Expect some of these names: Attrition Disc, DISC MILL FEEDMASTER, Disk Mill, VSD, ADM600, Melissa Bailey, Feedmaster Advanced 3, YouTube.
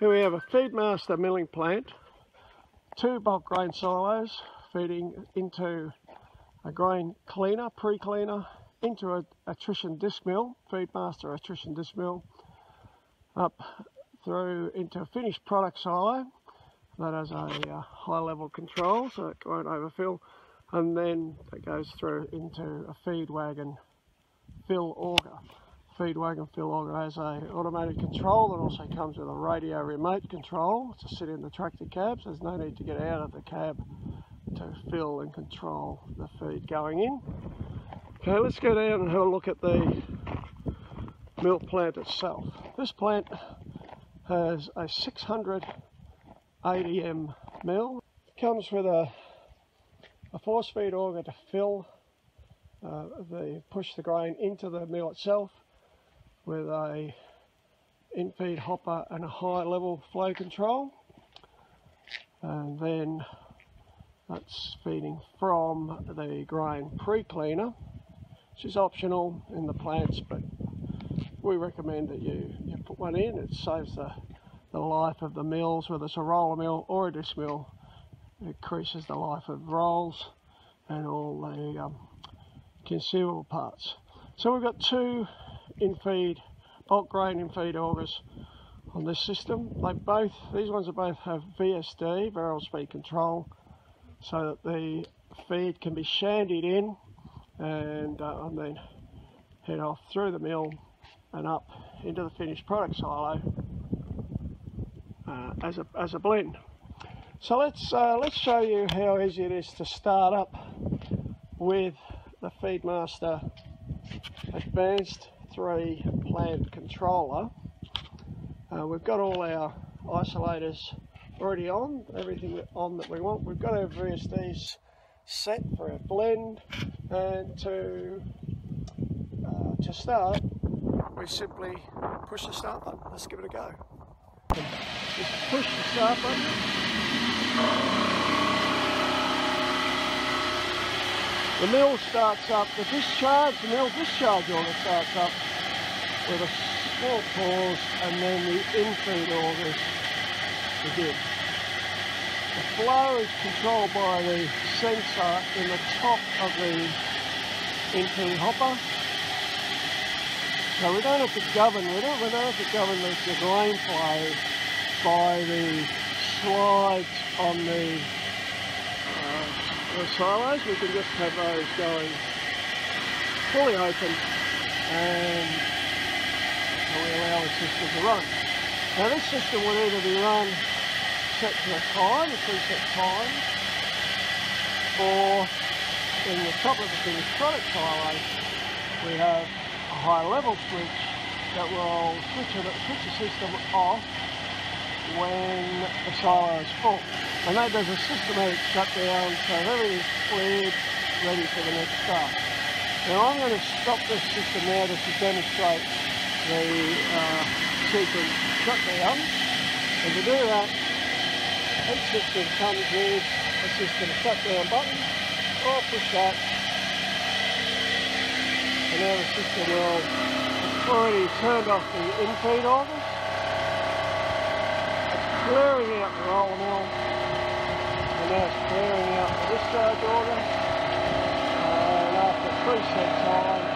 Here we have a Feedmaster milling plant, two bulk grain silos feeding into a grain cleaner, pre-cleaner, into an attrition disc mill, Feedmaster attrition disc mill, up through into a finished product silo that has a high level control so it won't overfill, and then it goes through into a feed wagon fill auger. Feed wagon fill auger has an automated control that also comes with a radio remote control to sit in the tractor cab, so there's no need to get out of the cab to fill and control the feed going in. Okay, let's go down and have a look at the mill plant itself. This plant has a 600 ADM mill. It comes with a force feed auger to fill, push the grain into the mill itself, with a in-feed hopper and a high level flow control, and then that's feeding from the grain pre-cleaner, which is optional in the plants, but we recommend that you put one in. It saves the life of the mills, whether it's a roller mill or a disc mill. It increases the life of rolls and all the consumable parts. So we've got two in-feed, bulk grain in-feed augers on this system. These ones both have VSD, variable speed control, so that the feed can be shandied in and then head off through the mill and up into the finished product silo as a blend. So let's show you how easy it is to start up with the Feedmaster Advanced 3 plant controller. We've got all our isolators already on, everything on that we want. We've got our VSDs set for our blend, and to start, we simply push the start button. Let's give it a go. Just push the start button. The mill starts up. The mill discharge auger starts up with a small pause, and then the in-feed auger begins. The flow is controlled by the sensor in the top of the in-feed hopper. So we don't have to govern with it, we don't have to govern the grain flow by the slides on the silos. We can just have those going fully open and we allow the system to run. Now this system will either be run set to a preset time, or in the top of the finished product silo we have a high-level switch that will switch the system off when the silo is full, and that does a systematic shutdown so everything's cleared, ready for the next start. Now I'm going to stop this system now just to demonstrate the sequence shutdown, and to do that each system comes with a system shutdown button, or push that. Now the system will have already turned off the in-feed auger. It's clearing out the roller mill, and now it's clearing out the discharge auger. And after preset time,